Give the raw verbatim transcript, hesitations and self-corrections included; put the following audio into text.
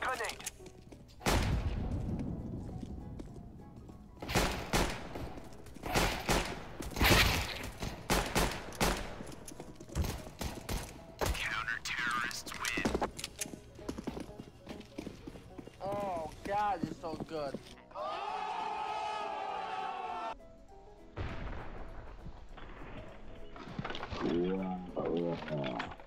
Throwing grenade. Counter-terrorists win. Oh, God, you're so good. Yeah, yeah.